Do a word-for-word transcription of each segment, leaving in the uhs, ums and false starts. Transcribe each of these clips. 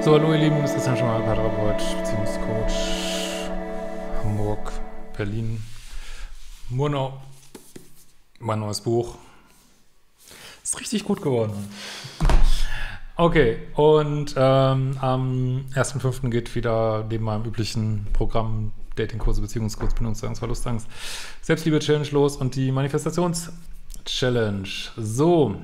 So, hallo ihr Lieben, das ist Anna Trefkola, Paartherapeut, Beziehungscoach, Hamburg, Berlin, Murnau, mein neues Buch. Ist richtig gut geworden. Okay, und ähm, am ersten fünften geht wieder neben meinem üblichen Programm Datingkurse, Beziehungskurse, Bindungsangst, Verlustangst, Selbstliebe-Challenge los und die Manifestations-Challenge. So,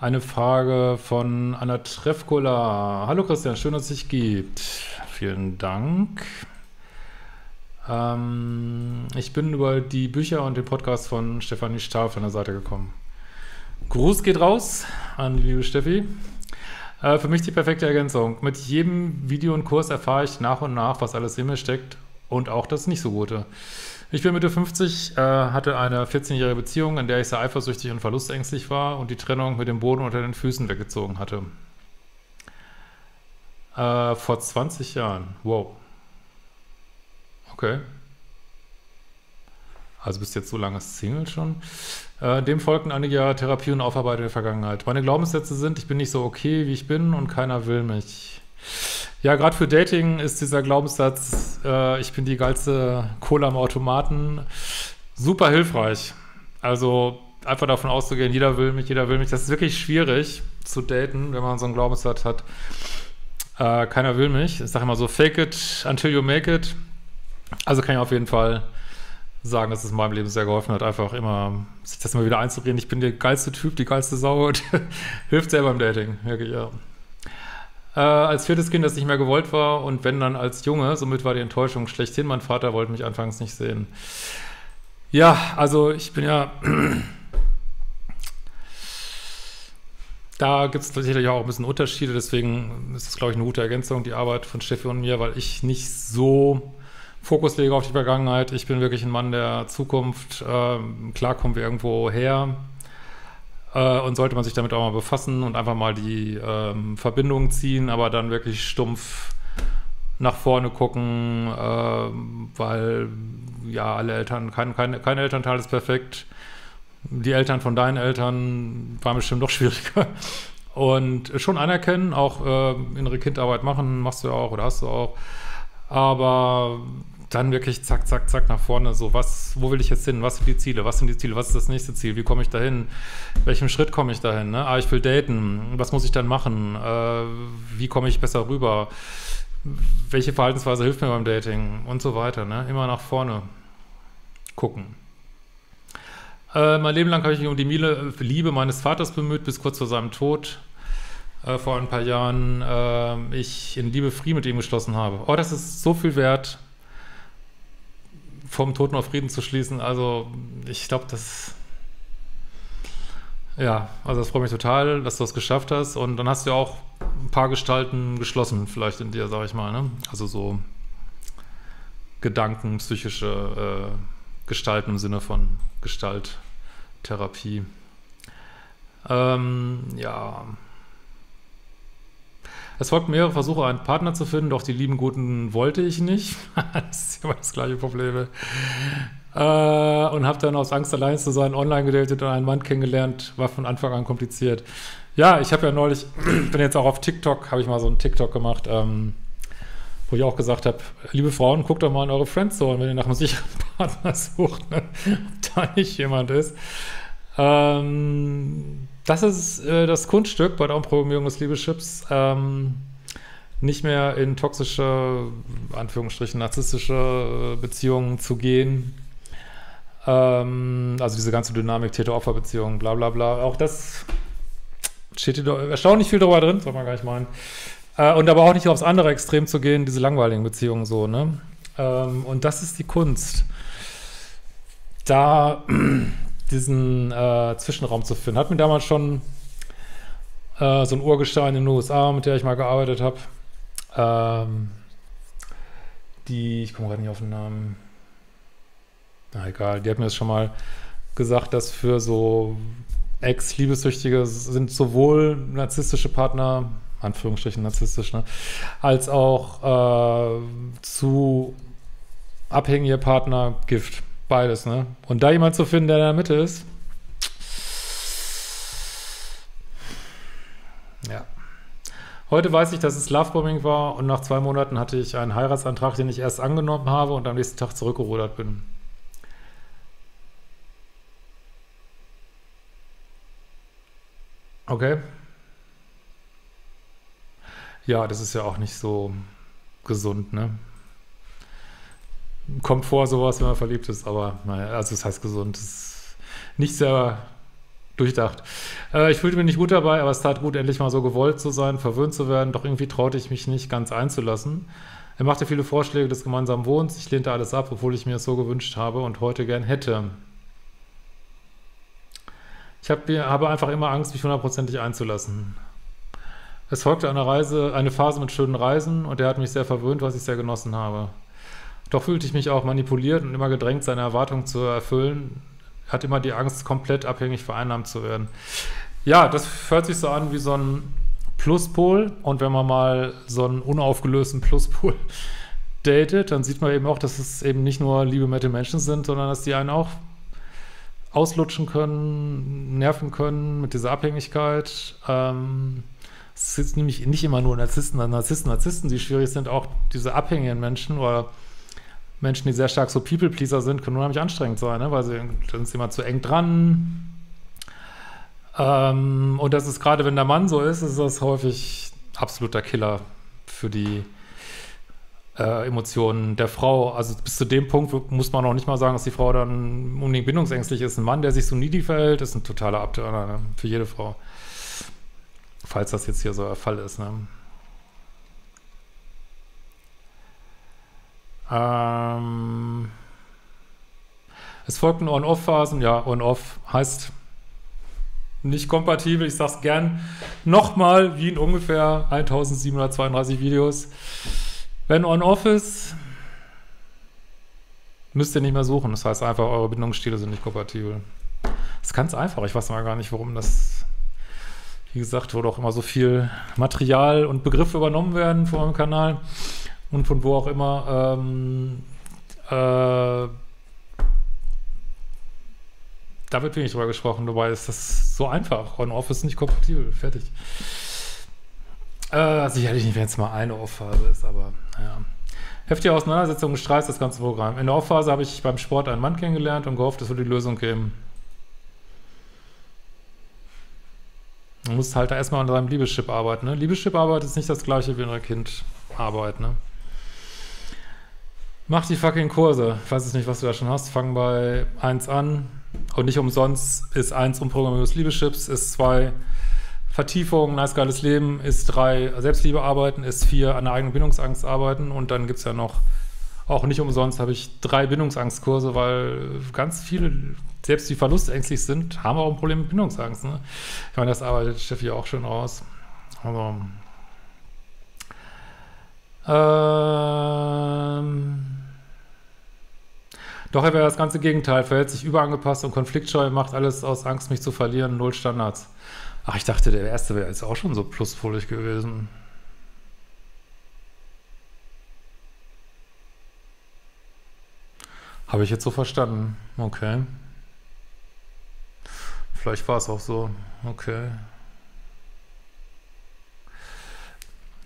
eine Frage von Anna Trefkola. Hallo Christian, schön, dass es dich gibt. Vielen Dank. Ähm, ich bin über die Bücher und den Podcast von Stefanie Stahl von der Seite gekommen. Gruß geht raus an die liebe Steffi. Äh, für mich die perfekte Ergänzung. Mit jedem Video und Kurs erfahre ich nach und nach, was alles in mir steckt und auch das nicht so Gute. Ich bin Mitte fünfzig, äh, hatte eine vierzehnjährige Beziehung, in der ich sehr eifersüchtig und verlustängstlich war und die Trennung mit dem Boden unter den Füßen weggezogen hatte. Äh, vor zwanzig Jahren. Wow. Okay. Also bist jetzt so lange Single schon. Äh, dem folgten einige Jahre Therapie und Aufarbeitung der Vergangenheit. Meine Glaubenssätze sind, ich bin nicht so okay, wie ich bin und keiner will mich. Ja, gerade für Dating ist dieser Glaubenssatz, äh, ich bin die geilste Cola am Automaten, super hilfreich. Also einfach davon auszugehen, jeder will mich, jeder will mich. Das ist wirklich schwierig zu daten, wenn man so einen Glaubenssatz hat, äh, keiner will mich. Ich sage immer so, fake it until you make it. Also kann ich auf jeden Fall sagen, dass es in meinem Leben sehr geholfen hat, einfach immer, sich das mal wieder einzureden. Ich bin der geilste Typ, die geilste Sau und hilft selber im Dating. Wirklich, ja. Äh, als viertes Kind, das nicht mehr gewollt war und wenn dann als Junge, somit war die Enttäuschung schlechthin. Mein Vater wollte mich anfangs nicht sehen. Ja, also ich bin ja... Da gibt es tatsächlich auch ein bisschen Unterschiede, deswegen ist es, glaube ich, eine gute Ergänzung, die Arbeit von Steffi und mir, weil ich nicht so... Fokus lege auf die Vergangenheit. Ich bin wirklich ein Mann der Zukunft. Ähm, klar kommen wir irgendwo her. Äh, und sollte man sich damit auch mal befassen und einfach mal die ähm, Verbindung ziehen, aber dann wirklich stumpf nach vorne gucken, äh, weil ja alle Eltern, kein, kein, kein Elternteil ist perfekt. Die Eltern von deinen Eltern waren bestimmt noch schwieriger. Und schon anerkennen, auch äh, innere Kindarbeit machen, machst du ja auch oder hast du auch. Aber dann wirklich zack, zack, zack nach vorne, so was, wo will ich jetzt hin, was sind die Ziele, was sind die Ziele, was ist das nächste Ziel, wie komme ich dahin, welchem Schritt komme ich dahin, ne? Ah, ich will daten, was muss ich dann machen, äh, wie komme ich besser rüber, welche Verhaltensweise hilft mir beim Dating und so weiter, ne? Immer nach vorne gucken. Äh, mein Leben lang habe ich mich um die Liebe meines Vaters bemüht, bis kurz vor seinem Tod. Äh, vor ein paar Jahren äh, ich in Liebe Frieden mit ihm geschlossen habe. Oh, das ist so viel wert, vom Toten auf Frieden zu schließen. Also ich glaube, das... Ja, also das freut mich total, dass du das geschafft hast. Und dann hast du ja auch ein paar Gestalten geschlossen, vielleicht in dir, sage ich mal. Ne? Also so Gedanken, psychische äh, Gestalten im Sinne von Gestalttherapie. Ähm, ja... Es folgten mehrere Versuche, einen Partner zu finden, doch die lieben Guten wollte ich nicht. Das ist immer das gleiche Problem. Äh, und habe dann aus Angst, allein zu sein, online gedatet und einen Mann kennengelernt. War von Anfang an kompliziert. Ja, ich habe ja neulich, bin jetzt auch auf TikTok, habe ich mal so einen TikTok gemacht, ähm, wo ich auch gesagt habe, liebe Frauen, guckt doch mal in eure Friendzone, wenn ihr nach einem sicheren Partner sucht, ne? Ob da nicht jemand ist. Ähm... Das ist äh, das Kunststück bei der Umprogrammierung des Liebeschips, ähm, nicht mehr in toxische, Anführungsstrichen, narzisstische Beziehungen zu gehen. Ähm, also diese ganze Dynamik, Täter-Opfer-Beziehungen, bla bla bla. Auch das steht hier erstaunlich viel drüber drin, soll man gar nicht meinen. Äh, und aber auch nicht aufs andere Extrem zu gehen, diese langweiligen Beziehungen so, ne? Ähm, und das ist die Kunst. Da... diesen äh, Zwischenraum zu finden. Hat mir damals schon äh, so ein Urgestein in den U S A, mit der ich mal gearbeitet habe, ähm, die, ich komme gerade nicht auf den Namen, na egal, die hat mir das schon mal gesagt, dass für so Ex-Liebessüchtige sind sowohl narzisstische Partner, Anführungsstrichen narzisstisch, ne, als auch äh, zu abhängige Partner Gift. Beides, ne? Und da jemand zu finden, der in der Mitte ist. Ja. Heute weiß ich, dass es Lovebombing war und nach zwei Monaten hatte ich einen Heiratsantrag, den ich erst angenommen habe und am nächsten Tag zurückgerudert bin. Okay. Ja, das ist ja auch nicht so gesund, ne? Kommt vor sowas, wenn man verliebt ist, aber naja, also es heißt gesund, das ist nicht sehr durchdacht. Äh, ich fühlte mich nicht gut dabei, aber es tat gut, endlich mal so gewollt zu sein, verwöhnt zu werden, doch irgendwie traute ich mich nicht, ganz einzulassen. Er machte viele Vorschläge des gemeinsamen Wohnens, ich lehnte alles ab, obwohl ich mir es so gewünscht habe und heute gern hätte. Ich hab, habe einfach immer Angst, mich hundertprozentig einzulassen. Es folgte eine Reise, eine Phase mit schönen Reisen und er hat mich sehr verwöhnt, was ich sehr genossen habe. Doch fühlte ich mich auch manipuliert und immer gedrängt, seine Erwartungen zu erfüllen. Hat immer die Angst, komplett abhängig vereinnahmt zu werden. Ja, das hört sich so an wie so ein Pluspol. Und wenn man mal so einen unaufgelösten Pluspol datet, dann sieht man eben auch, dass es eben nicht nur liebe, nette Menschen sind, sondern dass die einen auch auslutschen können, nerven können mit dieser Abhängigkeit. Ähm, es ist nämlich nicht immer nur Narzissten, Narzissten, Narzissten, die schwierig sind, auch diese abhängigen Menschen oder Menschen, die sehr stark so People-Pleaser sind, können unheimlich anstrengend sein, ne? Weil sie sind immer zu eng dran. Ähm, und das ist gerade, wenn der Mann so ist, ist das häufig absoluter Killer für die äh, Emotionen der Frau. Also bis zu dem Punkt muss man noch nicht mal sagen, dass die Frau dann unbedingt bindungsängstlich ist. Ein Mann, der sich so needy verhält, ist ein totaler Abtörner, ne? Für jede Frau. Falls das jetzt hier so der Fall ist, ne? Ähm, es folgten On-Off-Phasen. Ja, On-Off heißt nicht kompatibel. Ich sage es gern nochmal, wie in ungefähr eintausendsiebenhundertzweiunddreißig Videos. Wenn On-Off ist, müsst ihr nicht mehr suchen. Das heißt einfach, eure Bindungsstile sind nicht kompatibel. Das ist ganz einfach. Ich weiß mal gar nicht, warum das... Wie gesagt, wo doch immer so viel Material und Begriffe übernommen werden von meinem Kanal. Und von wo auch immer, ähm, äh, da wird wenig drüber gesprochen, wobei ist das so einfach. On-Off ist nicht kompatibel, fertig. Äh, sicherlich nicht, wenn es mal eine Off-Phase ist, aber naja. Heftige Auseinandersetzungen, Streit, das ganze Programm. In der Off-Phase habe ich beim Sport einen Mann kennengelernt und gehofft, es würde die Lösung geben. Man muss halt da erstmal an seinem Liebeschip arbeiten, ne? Liebeschip-Arbeit ist nicht das gleiche wie in einer Kindarbeit, ne? Mach die fucking Kurse. Ich weiß jetzt nicht, was du da schon hast. Fang bei eins an. Und nicht umsonst ist eins umprogrammiertes Liebeschips, ist zwei Vertiefungen, nice geiles Leben, ist drei Selbstliebe arbeiten, ist vier an der eigenen Bindungsangst arbeiten. Und dann gibt es ja noch, auch nicht umsonst habe ich drei Bindungsangstkurse, weil ganz viele, selbst die verlustängstlich sind, haben auch ein Problem mit Bindungsangst, ne? Ich meine, das arbeitet Steffi auch schön aus. Also, ähm, doch er wäre das ganze Gegenteil, verhält sich überangepasst und konfliktscheu, macht alles aus Angst, mich zu verlieren, null Standards. Ach, ich dachte, der erste wäre jetzt auch schon so pluspolig gewesen. Habe ich jetzt so verstanden. Okay. Vielleicht war es auch so. Okay.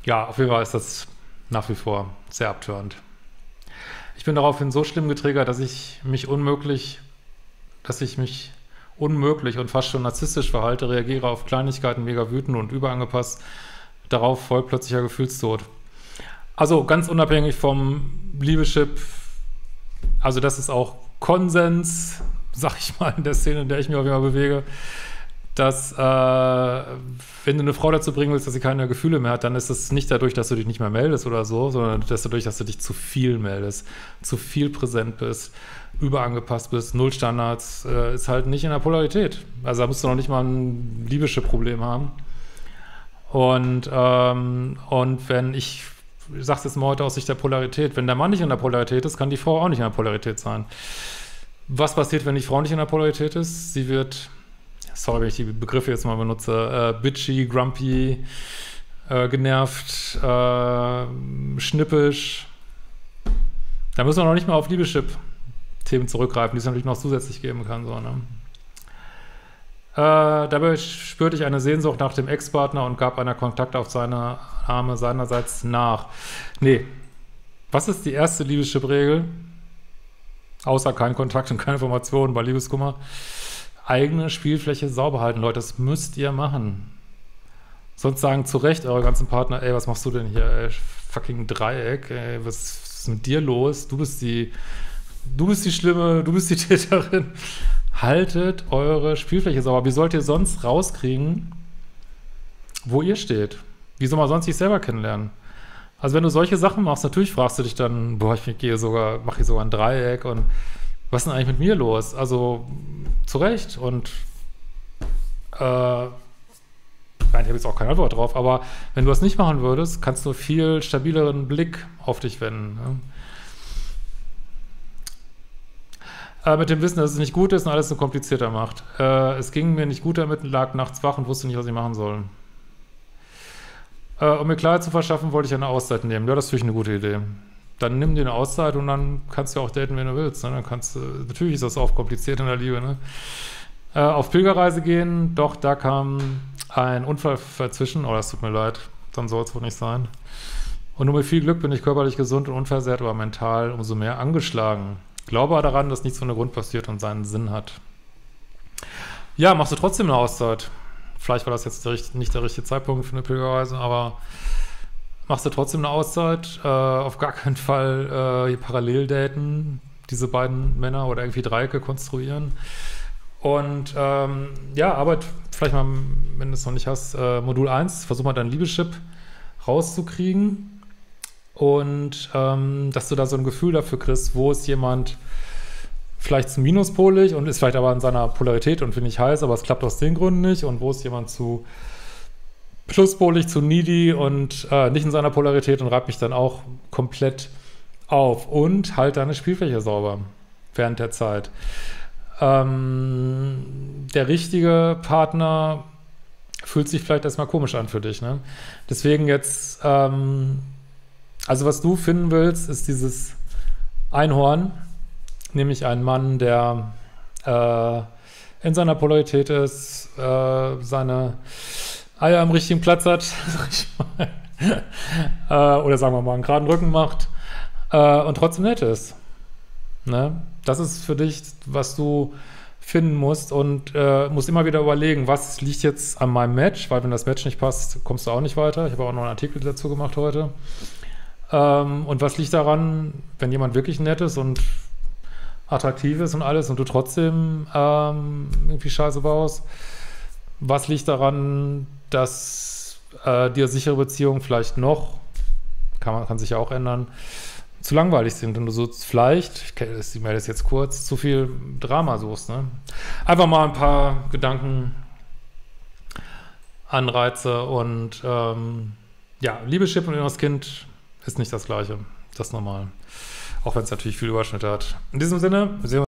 Ja, auf jeden Fall ist das nach wie vor sehr abtörend. Ich bin daraufhin so schlimm getriggert, dass ich mich unmöglich, dass ich mich unmöglich und fast schon narzisstisch verhalte, reagiere auf Kleinigkeiten mega wütend und überangepasst, darauf folgt plötzlicher Gefühlstod. Also ganz unabhängig vom Liebeschip, also das ist auch Konsens, sag ich mal, in der Szene, in der ich mich auf jeden Fall bewege, dass äh, wenn du eine Frau dazu bringen willst, dass sie keine Gefühle mehr hat, dann ist es nicht dadurch, dass du dich nicht mehr meldest oder so, sondern dass dadurch, dass du dich zu viel meldest, zu viel präsent bist, überangepasst bist, null Standards, äh, ist halt nicht in der Polarität. Also da musst du noch nicht mal ein liebisches Problem haben. Und, ähm, und wenn ich, ich sag's jetzt mal heute aus Sicht der Polarität, wenn der Mann nicht in der Polarität ist, kann die Frau auch nicht in der Polarität sein. Was passiert, wenn die Frau nicht in der Polarität ist? Sie wird... Sorry, wenn ich die Begriffe jetzt mal benutze, äh, bitchy, grumpy, äh, genervt, äh, schnippisch. Da müssen wir noch nicht mal auf Liebeschip-Themen zurückgreifen, die es natürlich noch zusätzlich geben kann. So, ne? Äh, dabei spürte ich eine Sehnsucht nach dem Ex-Partner und gab einer Kontaktaufnahme seinerseits nach. Nee. Was ist die erste Liebeschippregel? Außer kein Kontakt und keine Informationen bei Liebeskummer. Eigene Spielfläche sauber halten, Leute. Das müsst ihr machen. Sonst sagen zu Recht eure ganzen Partner, ey, was machst du denn hier, ey, fucking Dreieck, ey, was ist mit dir los? Du bist die, du bist die Schlimme, du bist die Täterin. Haltet eure Spielfläche sauber. Wie sollt ihr sonst rauskriegen, wo ihr steht? Wie soll man sonst sich selber kennenlernen? Also wenn du solche Sachen machst, natürlich fragst du dich dann, boah, ich gehe sogar, mache hier sogar ein Dreieck und was ist denn eigentlich mit mir los? Also zu Recht und äh, nein, ich habe jetzt auch keine Antwort drauf, aber wenn du das nicht machen würdest, kannst du viel stabileren Blick auf dich wenden. Ne? Äh, mit dem Wissen, dass es nicht gut ist und alles so komplizierter macht. Äh, es ging mir nicht gut damit, lag nachts wach und wusste nicht, was ich machen soll. Äh, um mir Klarheit zu verschaffen, wollte ich eine Auszeit nehmen. Ja, das finde ich eine gute Idee. Dann nimm dir eine Auszeit und dann kannst du auch daten, wenn du willst. Ne? Dann kannst du, natürlich ist das auch kompliziert in der Liebe. Ne? Äh, auf Pilgerreise gehen, doch da kam ein Unfall dazwischen, oh, das tut mir leid, dann soll es wohl nicht sein. Und nur mit viel Glück bin ich körperlich gesund und unversehrt, aber mental umso mehr angeschlagen. Glaube daran, dass nichts ohne Grund passiert und seinen Sinn hat. Ja, machst du trotzdem eine Auszeit. Vielleicht war das jetzt der, nicht der richtige Zeitpunkt für eine Pilgerreise, aber machst du trotzdem eine Auszeit. Äh, auf gar keinen Fall äh, parallel daten, diese beiden Männer oder irgendwie Dreiecke konstruieren. Und ähm, ja, Arbeit, vielleicht mal, wenn du es noch nicht hast, äh, Modul eins, versuch mal dein Liebeschip rauszukriegen und ähm, dass du da so ein Gefühl dafür kriegst, wo ist jemand vielleicht zu minuspolig und ist vielleicht aber in seiner Polarität und finde ich heiß, aber es klappt aus den Gründen nicht und wo ist jemand zu pluspolig, zu needy und äh, nicht in seiner Polarität und reibt mich dann auch komplett auf und halt deine Spielfläche sauber während der Zeit. Ähm, der richtige Partner fühlt sich vielleicht erstmal komisch an für dich, ne? Deswegen jetzt, ähm, also was du finden willst, ist dieses Einhorn, nämlich einen Mann, der äh, in seiner Polarität ist, äh, seine Eier am richtigen Platz hat, sag ich mal, äh, oder sagen wir mal einen geraden Rücken macht äh, und trotzdem nett ist, ne? Das ist für dich, was du finden musst und äh, musst immer wieder überlegen, was liegt jetzt an meinem Match, weil wenn das Match nicht passt, kommst du auch nicht weiter. Ich habe auch noch einen Artikel dazu gemacht heute. Ähm, und was liegt daran, wenn jemand wirklich nett ist und attraktiv ist und alles und du trotzdem ähm, irgendwie Scheiße baust? Was liegt daran, dass äh, dir sichere Beziehungen vielleicht noch, kann man kann sich ja auch ändern, zu langweilig sind und du so vielleicht, ich melde es jetzt kurz, zu viel Drama suchst, ne? Einfach mal ein paar Gedanken, Anreize und ähm, ja, Liebeschip und inneres Kind ist nicht das Gleiche, das ist normal, auch wenn es natürlich viel Überschnitt hat. In diesem Sinne, sehen wir uns.